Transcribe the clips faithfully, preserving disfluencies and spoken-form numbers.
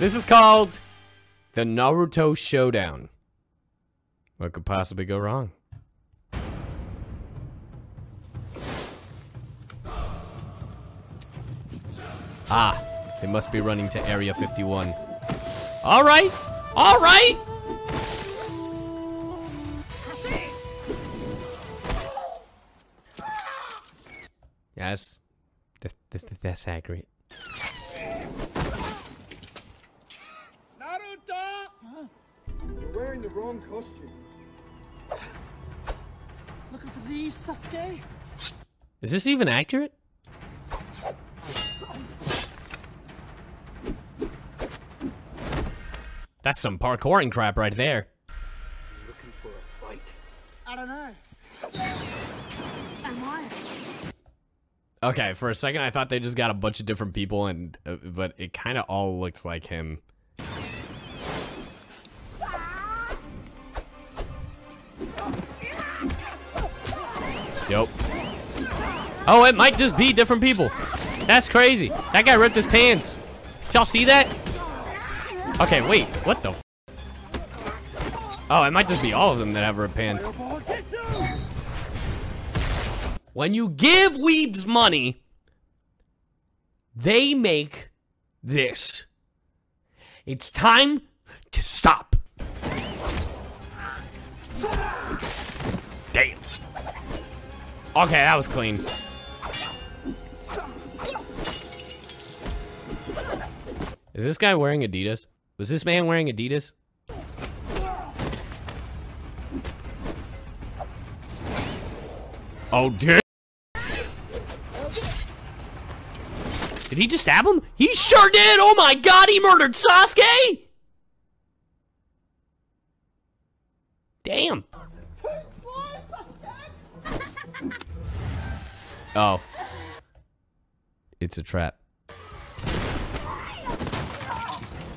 This is called the Naruto Showdown. What could possibly go wrong? Ah, they must be running to Area fifty-one. All right, all right. Yes, that's, that's, that's accurate. Naruto! Huh? You're wearing the wrong costume. Looking for these, Sasuke? Is this even accurate? That's some parkouring crap right there. Looking for a fight. I don't know. Am I? Okay, for a second I thought they just got a bunch of different people, and uh, but it kind of all looks like him. Dope. Oh, it might just be different people. That's crazy. That guy ripped his pants. Did y'all see that? Okay, wait, what the f? Oh, it might just be all of them that have ripped pants. When you give weebs money, they make this. It's time to stop. Damn. Okay, that was clean. Is this guy wearing Adidas? Was this man wearing Adidas? Oh, dude. Did he just stab him? He sure did! Oh my god, he murdered Sasuke! Damn. Oh. It's a trap.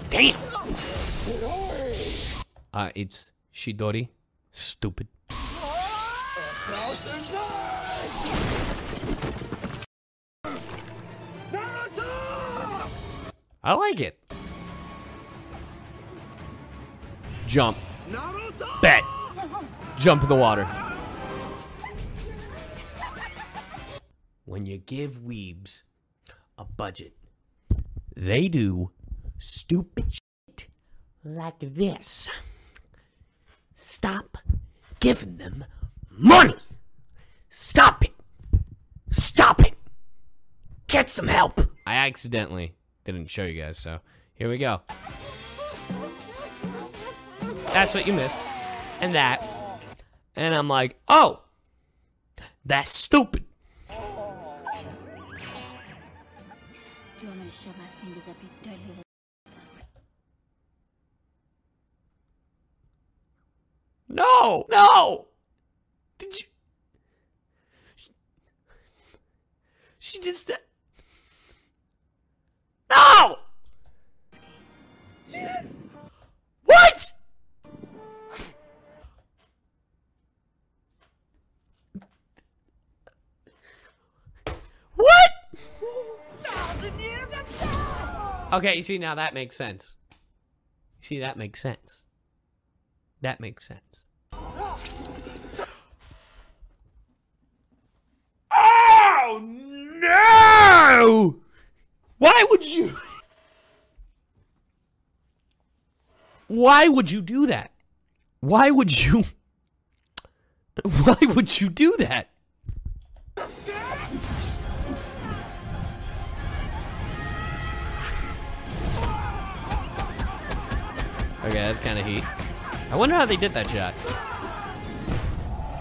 Damn! Uh, it's Chidori. Stupid. I like it. Jump. Bet. Jump in the water. When you give weebs a budget, they do stupid shit like this. Stop giving them money. Stop it. Stop it. Get some help. I accidentally didn't show you guys, so here we go. That's what you missed. And that. And I'm like, oh, that's stupid. Do you want me to shove my fingers up your dirty little asses? No! No! Did you? She just... No! Yes! What? What? Thousand years of time. Okay, you see, now that makes sense. You see, that makes sense. That makes sense. Oh, no! Why would you? Why would you do that? Why would you? Why would you do that? Okay, that's kind of heat. I wonder how they did that shot.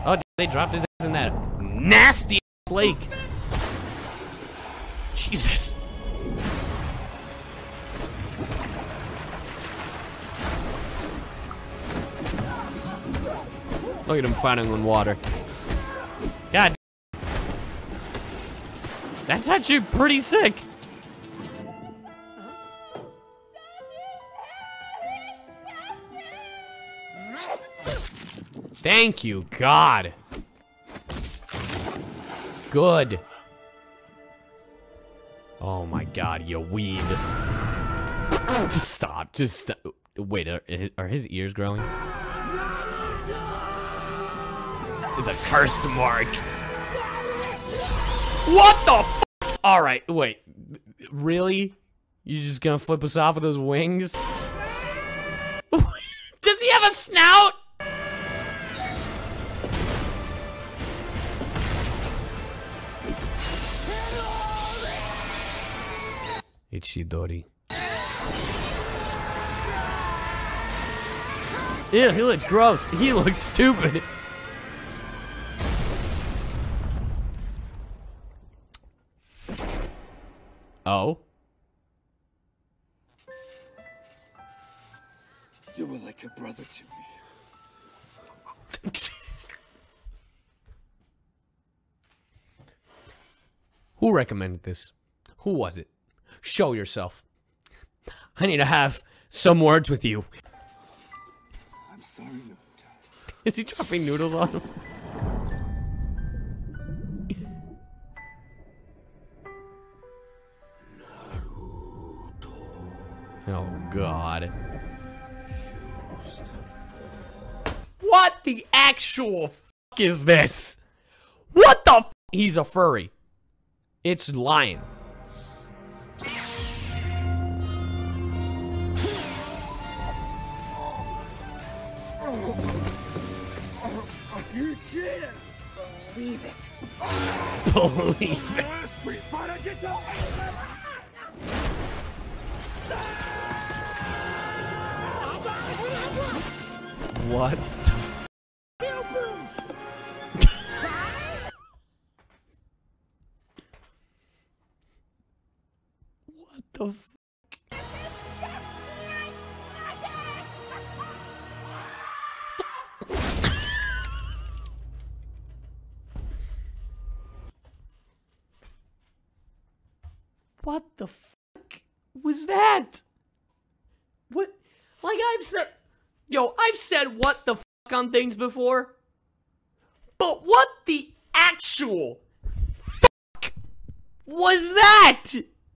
Oh, they dropped his ass in that nasty lake. Jesus. Look at him fighting in water. God. That's actually pretty sick. Thank you, God. Good. Oh my God, you weeb. Just stop. Just stop. Wait, are, are his ears growing? To the cursed mark. What the f? All right, wait. Really? You just gonna flip us off with those wings? Does he have a snout? It's Chidori. Ew, he looks gross. He looks stupid. Oh? You were like a brother to me. Who recommended this? Who was it? Show yourself. I need to have some words with you. I'm sorry, Naruto. Is he dropping noodles on him? Naruto. Oh God. What the actual fuck is this? What the fuck? He's a furry. It's lying. Believe it. Believe it. What the f? What the f? What the fuck was that? What? Like I've said, yo, I've said what the fuck on things before, but what the actual fuck was that?